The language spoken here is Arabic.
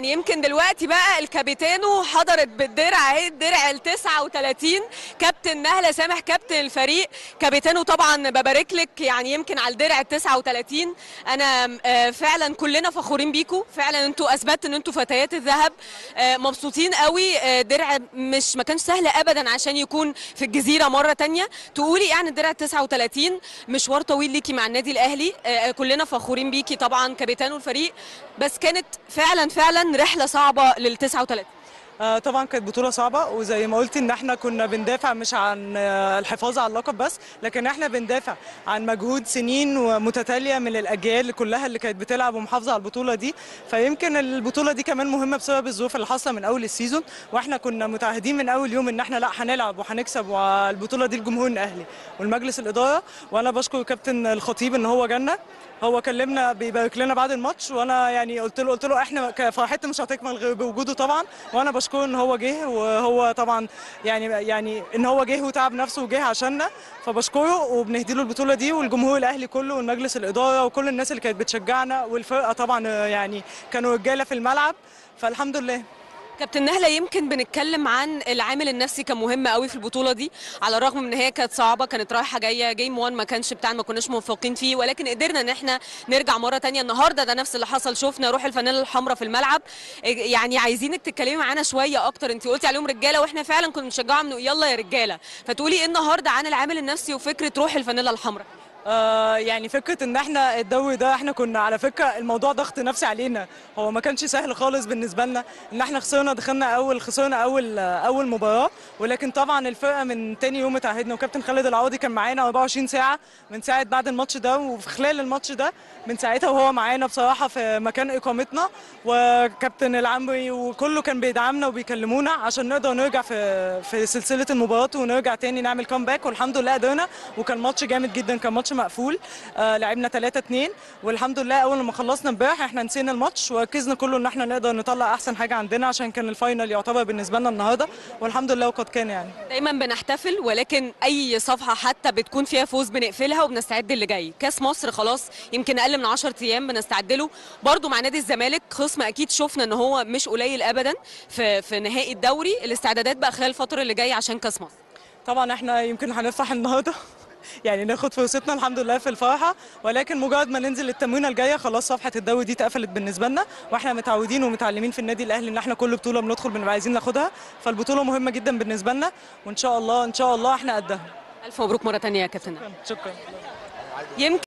يعني يمكن دلوقتي بقى الكابيتانو حضرت بالدرع اهي، الدرع ال39، كابتن نهلة سامح كابتن الفريق. كابيتانو طبعا ببارك لك يعني يمكن على الدرع ال39. انا فعلا كلنا فخورين بيكم، فعلا انتوا اثبتوا ان انتوا فتيات الذهب، مبسوطين قوي. درع مش ما كانش سهل ابدا عشان يكون في الجزيره مره ثانيه. تقولي يعني الدرع ال39 مشوار طويل ليكي مع النادي الاهلي، كلنا فخورين بيكي طبعا كابيتانو الفريق، بس كانت فعلا رحله صعبه لل39. طبعا كانت بطوله صعبه، وزي ما قلت ان احنا كنا بندافع مش عن الحفاظ على اللقب بس، لكن احنا بندافع عن مجهود سنين متتاليه من الاجيال كلها اللي كانت بتلعب ومحافظه على البطوله دي. فيمكن البطوله دي كمان مهمه بسبب الظروف اللي حاصله من اول السيزون، واحنا كنا متعهدين من اول يوم ان احنا لا هنلعب وهنكسب، والبطوله دي الجمهور الاهلي والمجلس الاداره. وانا بشكر كابتن الخطيب ان هو جانا، هو كلمنا بيبارك لنا بعد الماتش، وانا يعني قلت له احنا فرحتنا مش هتكمل غير بوجوده طبعا، وانا بشكره ان هو جه، وهو طبعا يعني ان هو جه وتعب نفسه وجه عشاننا، فبشكره وبنهدي له البطوله دي. والجمهور الاهلي كله والمجلس الاداره وكل الناس اللي كانت بتشجعنا والفرقه طبعا، يعني كانوا رجاله في الملعب، فالحمد لله. كابتن نهلة، يمكن بنتكلم عن العامل النفسي كان مهم قوي في البطوله دي، على الرغم من ان هي كانت صعبه، كانت رايحه جايه، جيم 1 ما كانش بتاعنا، ما كناش موفقين فيه، ولكن قدرنا ان احنا نرجع مره ثانيه. النهارده ده نفس اللي حصل، شفنا روح الفانيله الحمراء في الملعب. يعني عايزينك تتكلمي معانا شويه اكتر، انت قلتي عليهم رجاله واحنا فعلا كنا بنشجعهم يلا يا رجاله، فتقولي ايه النهارده عن العامل النفسي وفكره روح الفانيله الحمراء؟ يعني فكره ان احنا الدوري ده احنا كنا على فكره الموضوع ضغط نفسي علينا، هو ما كانش سهل خالص بالنسبه لنا ان احنا خسرنا اول مباراه، ولكن طبعا الفرقه من تاني يوم اتعهدنا، وكابتن خالد العوضي كان معانا 24 ساعه من ساعه بعد الماتش ده، وفي خلال الماتش ده من ساعتها وهو معانا بصراحه في مكان اقامتنا، وكابتن العمري وكله كان بيدعمنا وبيكلمونا عشان نقدر نرجع في سلسله المباراه ونرجع تاني نعمل كامباك، والحمد لله قدرنا. وكان ماتش جامد جدا، كان ماتش مقفول، لعبنا 3-2، والحمد لله اول ما خلصنا امبارح احنا نسينا الماتش وركزنا كله ان احنا نقدر نطلع احسن حاجه عندنا، عشان كان الفاينل يعتبر بالنسبه لنا النهارده، والحمد لله وقد كان. يعني دايما بنحتفل، ولكن اي صفحه حتى بتكون فيها فوز بنقفلها وبنستعد اللي جاي. كاس مصر خلاص يمكن اقل من 10 ايام بنستعد له، برده مع نادي الزمالك خصم اكيد شفنا ان هو مش قليل ابدا في نهائي الدوري. الاستعدادات بقى خلال الفتره اللي جايه عشان كاس مصر؟ طبعا احنا يمكن هنفرح النهارده يعني ناخد فرصتنا الحمد لله في الفرحه، ولكن مجرد ما ننزل التمرينه الجايه خلاص صفحه الدوري دي اتقفلت بالنسبه لنا، واحنا متعودين ومتعلمين في النادي الاهلي ان احنا كل بطوله بندخل بنبقى عايزين ناخدها، فالبطوله مهمه جدا بالنسبه لنا، وان شاء الله احنا قدها. الف مبروك مره ثانيه يا كابتن. شكرا.